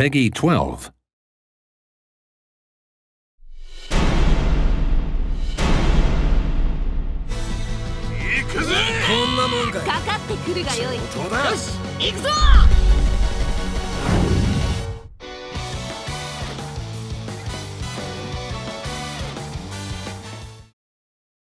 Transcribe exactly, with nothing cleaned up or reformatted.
Peggy twelve. Ikuzou!